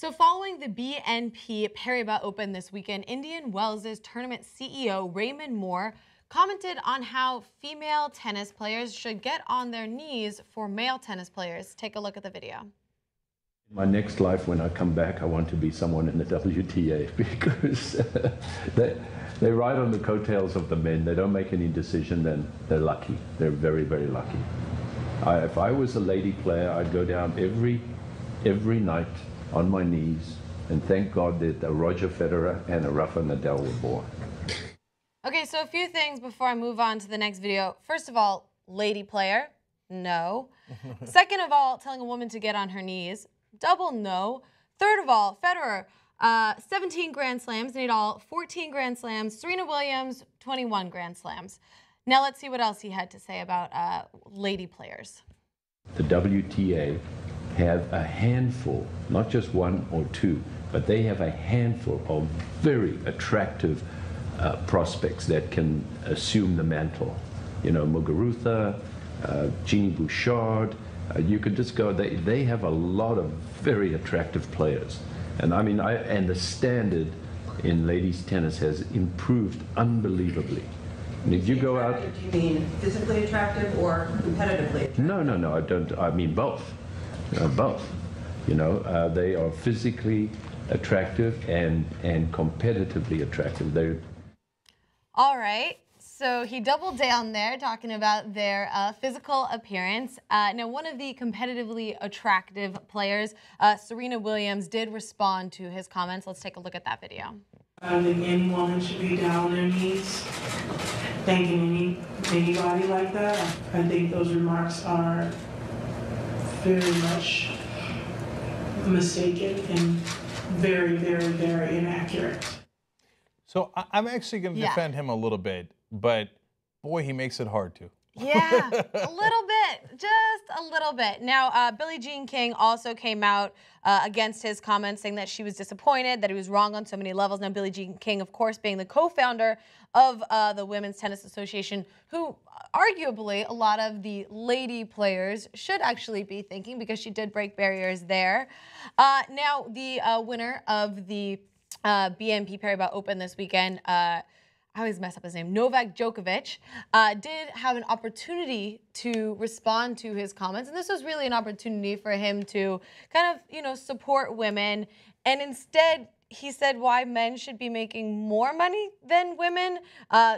So following the BNP Paribas Open this weekend, Indian Wells' tournament CEO Raymond Moore commented on how female tennis players should get on their knees for male tennis players. Take a look at the video. In my next life, when I come back, I want to be someone in the WTA because they ride on the coattails of the men. They don't make any decision, then they're lucky. They're very, very lucky. If I was a lady player, I'd go down every night on my knees and thank God that a Roger Federer and a Rafa Nadal were born. Okay, so a few things before I move on to the next video. First of all, lady player, no. Second of all, telling a woman to get on her knees, double no. Third of all, Federer, 17 Grand Slams, need all 14 Grand Slams. Serena Williams, 21 Grand Slams. Now let's see what else he had to say about lady players. The WTA have a handful, not just one or two, but they have a handful of very attractive prospects that can assume the mantle. You know, Muguruza, Jeannie Bouchard, you could just go, they have a lot of very attractive players. And I mean, and the standard in ladies tennis has improved unbelievably. And if you go out... Do you mean physically attractive or competitively attractive? No, I don't, I mean both. Both. You know, they are physically attractive and competitively attractive. All right, so he doubled down there talking about their physical appearance. Now, one of the competitively attractive players, Serena Williams, did respond to his comments. Let's take a look at that video. The men woman should be down on their knees. Thanking anybody like that. I think those remarks are very much mistaken and very, very, very inaccurate. So I'm actually going to defend him a little bit, but boy, he makes it hard to. Yeah, a little bit, just a little bit. Now, Billie Jean King also came out against his comments, saying that she was disappointed, that he was wrong on so many levels. Now, Billie Jean King, of course, being the co-founder of the Women's Tennis Association, who arguably a lot of the lady players should actually be thinking, because she did break barriers there. Now, the winner of the BNP Paribas Open this weekend, I always mess up his name, Novak Djokovic, did have an opportunity to respond to his comments. And this was really an opportunity for him to kind of, you know, support women. And instead, he said why men should be making more money than women,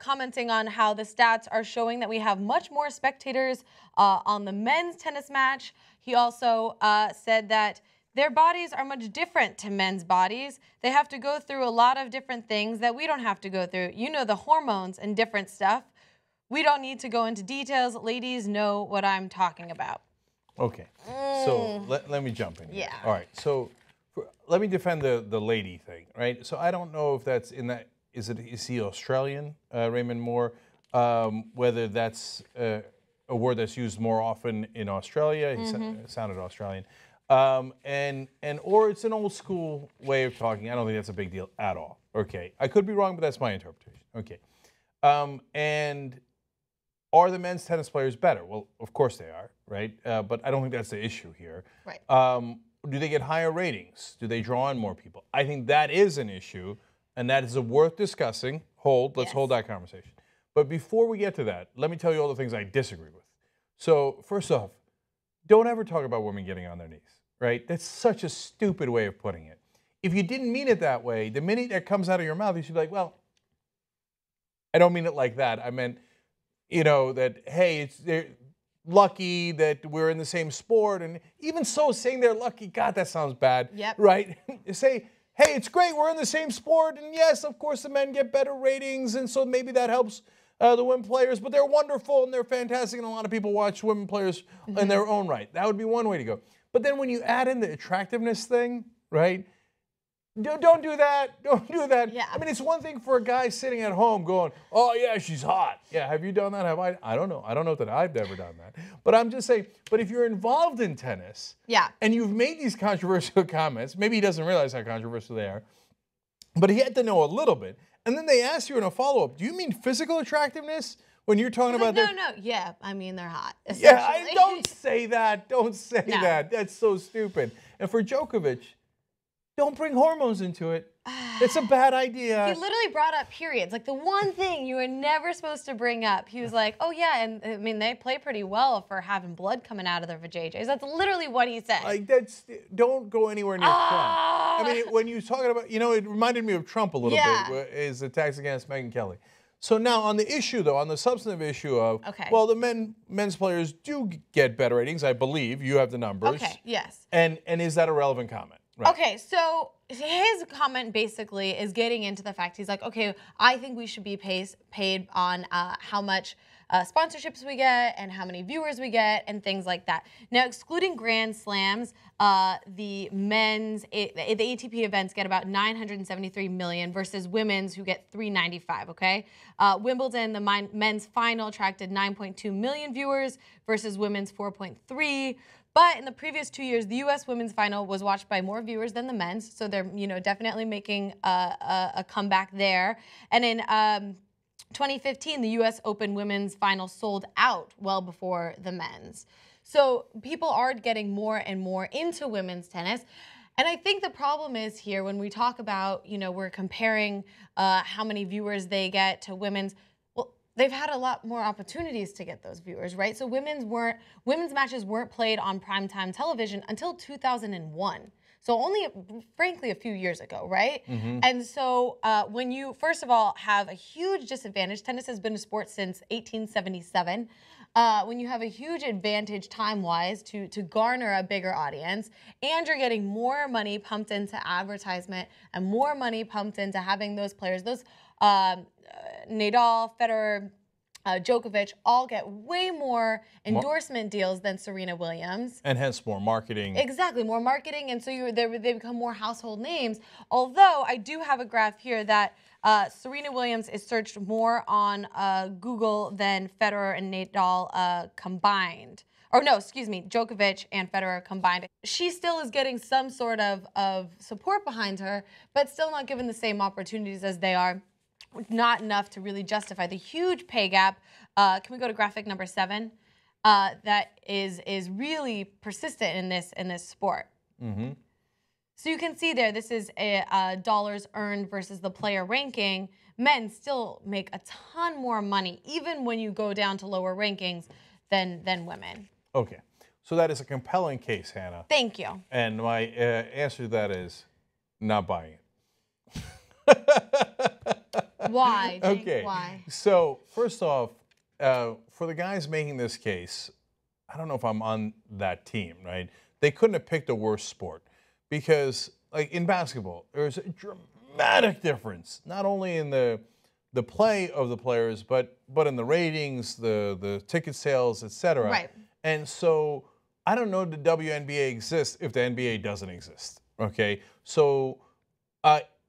commenting on how the stats are showing that we have much more spectators on the men's tennis match. He also said that their bodies are much different to men's bodies. They have to go through a lot of different things that we don't have to go through. You know, the hormones and different stuff. We don't need to go into details. Ladies know what I'm talking about. Okay, so let me jump in here. Yeah. All right, so let me defend the lady thing, right? So I don't know if that's in that, is he Australian, Raymond Moore? Whether that's a word that's used more often in Australia. He sounded Australian. Or it's an old school way of talking. I don't think that's a big deal at all. Okay, I could be wrong, but that's my interpretation. Okay, and are the men's tennis players better? Well, of course they are, right? But I don't think that's the issue here. Right. Do they get higher ratings? Do they draw in more people? I think that is an issue, and that is worth discussing. Let's hold that conversation. But before we get to that, let me tell you all the things I disagree with. So first off, don't ever talk about women getting on their knees, right? That's such a stupid way of putting it. If you didn't mean it that way, the minute that comes out of your mouth, you should be like, well, I don't mean it like that. I meant, you know, that, hey, they're lucky that we're in the same sport. And even so, saying they're lucky, God, that sounds bad, right? Say, hey, it's great, we're in the same sport. And yes, of course, the men get better ratings. And so maybe that helps the women players, but they're wonderful and they're fantastic, and a lot of people watch women players in their own right. That would be one way to go. But then when you add in the attractiveness thing, right? Don't do that. Don't do that. Yeah. I mean, it's one thing for a guy sitting at home going, oh, yeah, she's hot. Yeah, have you done that? Have I? I don't know. I don't know that I've ever done that. But I'm just saying, but if you're involved in tennis and you've made these controversial comments, maybe he doesn't realize how controversial they are, but he had to know a little bit. And then they asked you in a follow-up, do you mean physical attractiveness when you're talking about that? No, yeah, I mean they're hot. Yeah, don't say that. Don't say that. That's so stupid. And for Djokovic, Don't bring hormones into it. It's a bad idea. He literally brought up periods. Like the one thing you were never supposed to bring up. He was like, oh yeah, and I mean, they play pretty well for having blood coming out of their vajayjays. That's literally what he said. Like that's, don't go anywhere near Trump. I mean, when you talking about, you know, it reminded me of Trump a little bit, his attacks against Megyn Kelly. So now on the issue though, on the substantive issue of, well, the men's players do get better ratings, I believe. You have the numbers. Okay, yes. And is that a relevant comment? Right. Okay, so his comment basically is getting into the fact he's like, okay, I think we should be paid on how much sponsorships we get and how many viewers we get and things like that. Now, excluding Grand Slams, the men's, the ATP events get about 973 million versus women's who get 395, okay? Wimbledon, the men's final attracted 9.2 million viewers versus women's 4.3. But in the previous 2 years, the U.S. women's final was watched by more viewers than the men's, so they're definitely making a comeback there. And in 2015, the U.S. Open women's final sold out well before the men's. So people are getting more and more into women's tennis. And I think the problem is here when we talk about, we're comparing how many viewers they get to women's. They've had a lot more opportunities to get those viewers, right? So women's matches weren't played on primetime television until 2001. So only, frankly, a few years ago, right? Mm-hmm. And so when you, first of all, have a huge disadvantage, tennis has been a sport since 1877. When you have a huge advantage time-wise to garner a bigger audience, and you're getting more money pumped into advertisement and more money pumped into having those players, those Nadal, Federer, Djokovic, all get way more endorsement deals than Serena Williams. And hence more marketing. Exactly, more marketing, and so they become more household names. Although, I do have a graph here that Serena Williams is searched more on Google than Federer and Nadal combined. Or no, excuse me, Djokovic and Federer combined. She still is getting some sort of support behind her, but still not given the same opportunities as they are. Not enough to really justify the huge pay gap. Can we go to graphic number 7? That is really persistent in this sport. Mm-hmm. So you can see there, this is dollars earned versus the player ranking. Men still make a ton more money, even when you go down to lower rankings than women. Okay, so that is a compelling case, Hannah. Thank you. And my answer to that is not buying it. Why? Jake? Okay. Why? So first off, for the guys making this case, I don't know if I'm on that team, right? They couldn't have picked a worse sport because, like in basketball, there's a dramatic difference not only in the play of the players, but in the ratings, the ticket sales, etc. Right. And so I don't know if the WNBA exists if the NBA doesn't exist. Okay. So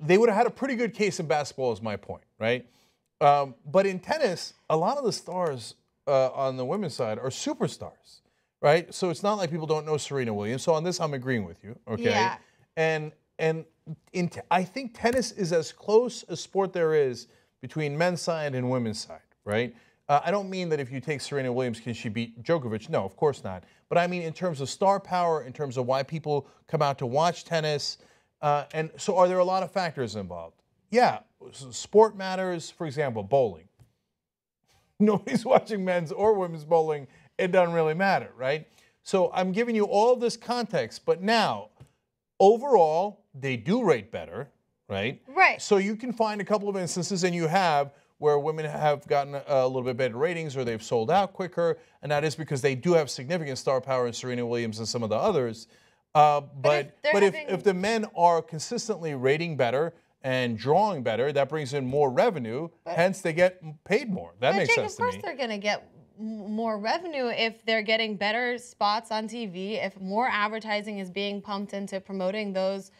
they would have had a pretty good case in basketball is my point, right? But in tennis, a lot of the stars on the women's side are superstars, right? So it's not like people don't know Serena Williams. So on this, I'm agreeing with you, okay? Yeah. And I think tennis is as close a sport there is between men's side and women's side, right? I don't mean that if you take Serena Williams, can she beat Djokovic? No, of course not. But I mean in terms of star power, in terms of why people come out to watch tennis. And so are there a lot of factors involved? Yeah, sport matters, for example, bowling. Nobody's watching men's or women's bowling. It doesn't really matter, right? So I'm giving you all this context, but now, overall, they do rate better, right? Right. So you can find a couple of instances, and you have, where women have gotten a little bit better ratings or they've sold out quicker, and that is because they do have significant star power in Serena Williams and some of the others. But if the men are consistently rating better and drawing better, that brings in more revenue, hence they get paid more. That makes sense to me. Of course they're going to get more revenue if they're getting better spots on TV, if more advertising is being pumped into promoting those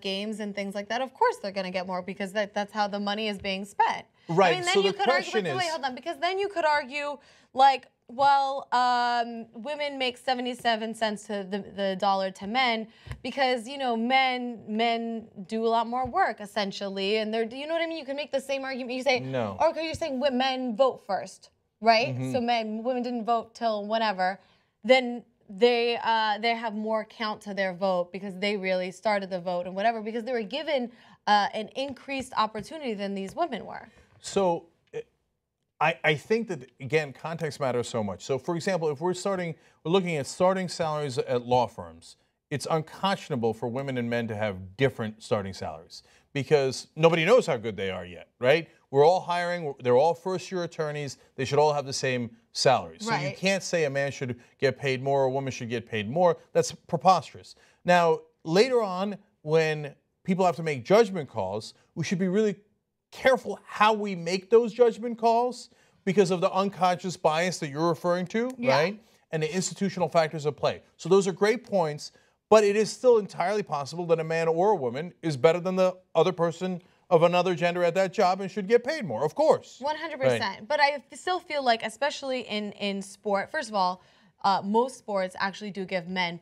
games and things like that. Of course they're going to get more because that's how the money is being spent. Right, I mean, then so you could argue, wait, hold on, because then you could argue, like, well, women make 77 cents to the dollar to men because, men do a lot more work, essentially. And they're, you know what I mean? You can make the same argument. You say, no. Okay, you're saying men vote first, right? Mm-hmm. So women didn't vote till whenever. Then they have more count to their vote because they really started the vote and whatever, because they were given an increased opportunity than these women were. So I think that, again, context matters so much. So, for example, if we're looking at starting salaries at law firms, it's unconscionable for women and men to have different starting salaries because nobody knows how good they are yet, right? We're all hiring. They're all first-year attorneys. They should all have the same salaries. Right. So you can't say a man should get paid more or a woman should get paid more. That's preposterous. Now, later on, when people have to make judgment calls, we should be really careful how we make those judgment calls because of the unconscious bias that you're referring to, yeah, right? And the institutional factors at play. So those are great points, but it is still entirely possible that a man or a woman is better than the other person of another gender at that job and should get paid more, of course. 100%. Right. But I still feel like, especially in sport, first of all, most sports actually do give men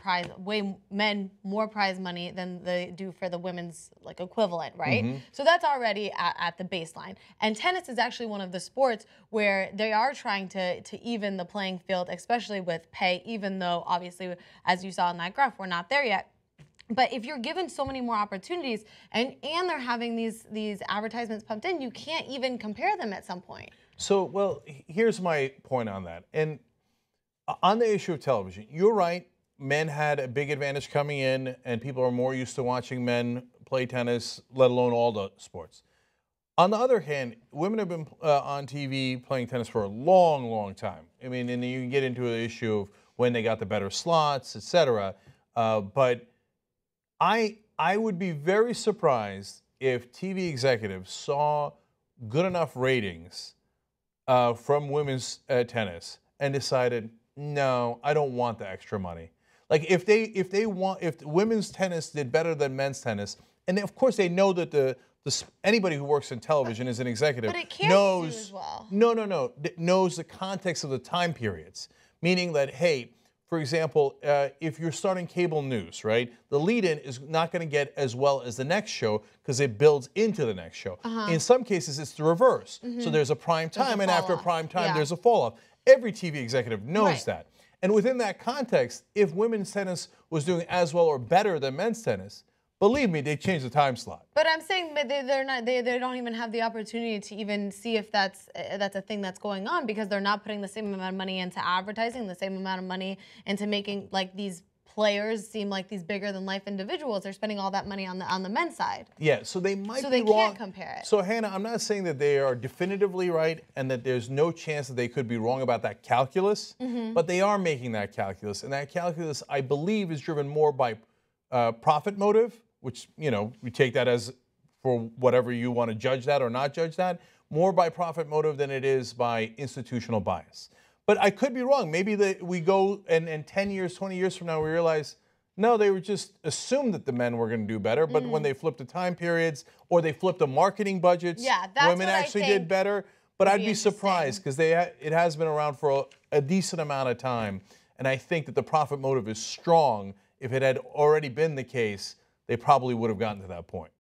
more prize money than they do for the women's like equivalent, right? Mm-hmm. So that's already at the baseline. And tennis is actually one of the sports where they are trying to even the playing field, especially with pay, even though obviously, as you saw in that graph, we're not there yet. But if you're given so many more opportunities and they're having these advertisements pumped in, you can't even compare them at some point. So, well, here's my point on that. And on the issue of television, you're right. Men had a big advantage coming in, and people are more used to watching men play tennis, let alone all the sports. On the other hand, women have been on TV playing tennis for a long, long time. I mean, and you can get into the issue of when they got the better slots, et cetera. But I would be very surprised if TV executives saw good enough ratings from women's tennis and decided, no, I don't want the extra money. Like if women's tennis did better than men's tennis, and of course they know that anybody who works in television is an executive, but it can't knows as well. No, knows the context of the time periods, meaning that hey. For example, if you're starting cable news, right, the lead-in is not going to get as well as the next show because it builds into the next show. Uh-huh. In some cases, it's the reverse. Mm-hmm. So there's a prime time, and after prime time, yeah, there's a fall-off. Every TV executive knows right. that. And within that context, if women's tennis was doing as well or better than men's tennis, believe me, they changed the time slot. But I'm saying they don't even have the opportunity to even see if that's a thing that's going on because they're not putting the same amount of money into advertising, the same amount of money into making like these players seem like these bigger than life individuals. They're spending all that money on the men's side. Yeah, so they might be wrong. So they can't compare it. So Hannah, I'm not saying that they are definitively right and that there's no chance that they could be wrong about that calculus, mm-hmm, but they are making that calculus, and that calculus I believe is driven more by profit motive, which, you know, we take that as for whatever you want to judge that or not judge that, more by profit motive than it is by institutional bias. But I could be wrong. Maybe we go and 10 years, 20 years from now, we realize, no, they were just assumed that the men were going to do better. But when they flipped the time periods or they flipped the marketing budgets, yeah, women actually did better. But I'd be surprised because it has been around for a decent amount of time. And I think that the profit motive is strong. If it had already been the case, they probably would have gotten to that point.